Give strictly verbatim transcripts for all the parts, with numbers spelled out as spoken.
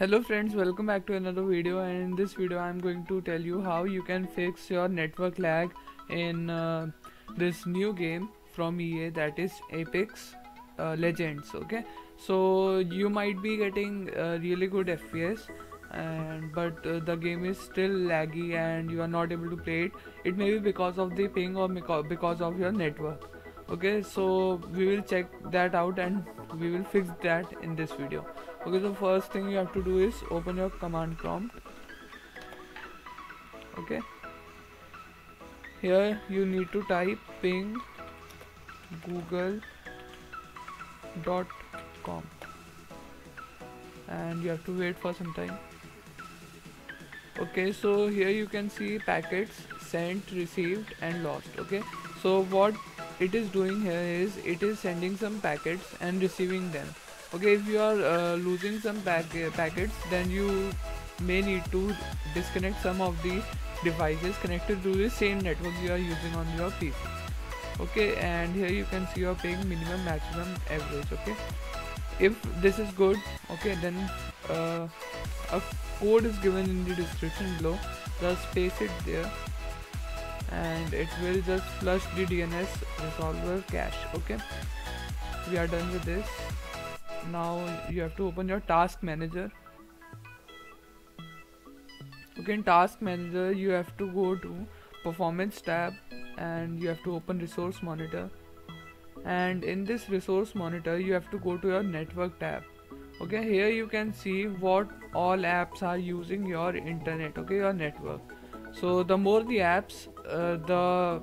Hello friends, welcome back to another video, and in this video I am going to tell you how you can fix your network lag in uh, this new game from E A, that is Apex uh, Legends. Okay, so you might be getting uh, really good F P S and but uh, the game is still laggy and you are not able to play it. It may be because of the ping or because of your network. Okay, so we will check that out and we will fix that in this video. Okay, so first thing you have to do is open your command prompt. Okay, here you need to type ping google dot com and you have to wait for some time. Okay, so here you can see packets sent, received and lost. Okay, so what it is doing here is it is sending some packets and receiving them. Okay, if you are uh, losing some pack packets, then you may need to disconnect some of the devices connected to the same network you are using on your P C. Okay, and here you can see your ping, minimum, maximum, average. Okay, if this is good, okay, then uh, a code is given in the description below. Just paste it there and it will just flush the D N S resolver cache. Okay, we are done with this. Now you have to open your task manager. Okay, in task manager you have to go to performance tab and you have to open resource monitor, and in this resource monitor you have to go to your network tab. Okay, here you can see what all apps are using your internet, okay, your network. So the more the apps, uh, the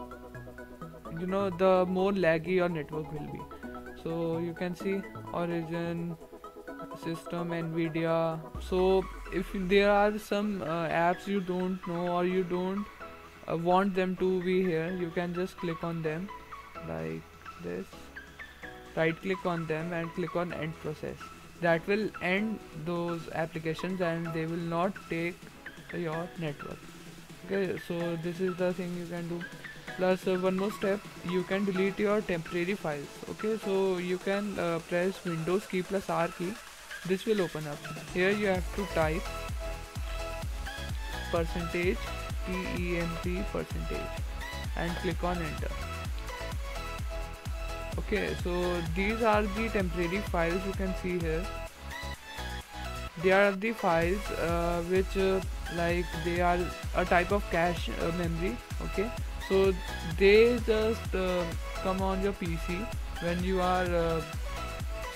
you know the more laggy your network will be. So you can see Origin, System, Nvidia. So if there are some uh, apps you don't know or you don't uh, want them to be here, you can just click on them like this. Right click on them and click on end process. That will end those applications and they will not take your network. Okay, so this is the thing you can do. Plus uh, one more step, you can delete your temporary files. Okay, so you can uh, press Windows key plus R key. This will open up. Here you have to type percentage T E M P percentage and click on enter. Okay, so these are the temporary files you can see here. They are the files uh, which uh, like they are a type of cache uh, memory. Okay, so they just uh, come on your P C when you are uh,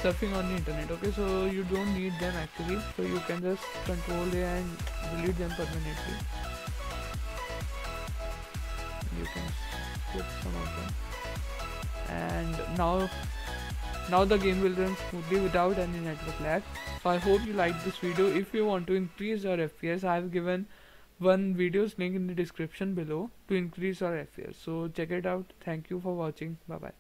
surfing on the internet. Okay, so you don't need them actually, so you can just control A and delete them permanently. You can skip some of them, and now Now the game will run smoothly without any network lag. So I hope you liked this video. If you want to increase your F P S, I have given one video's link in the description below to increase your F P S. So check it out. Thank you for watching. Bye bye.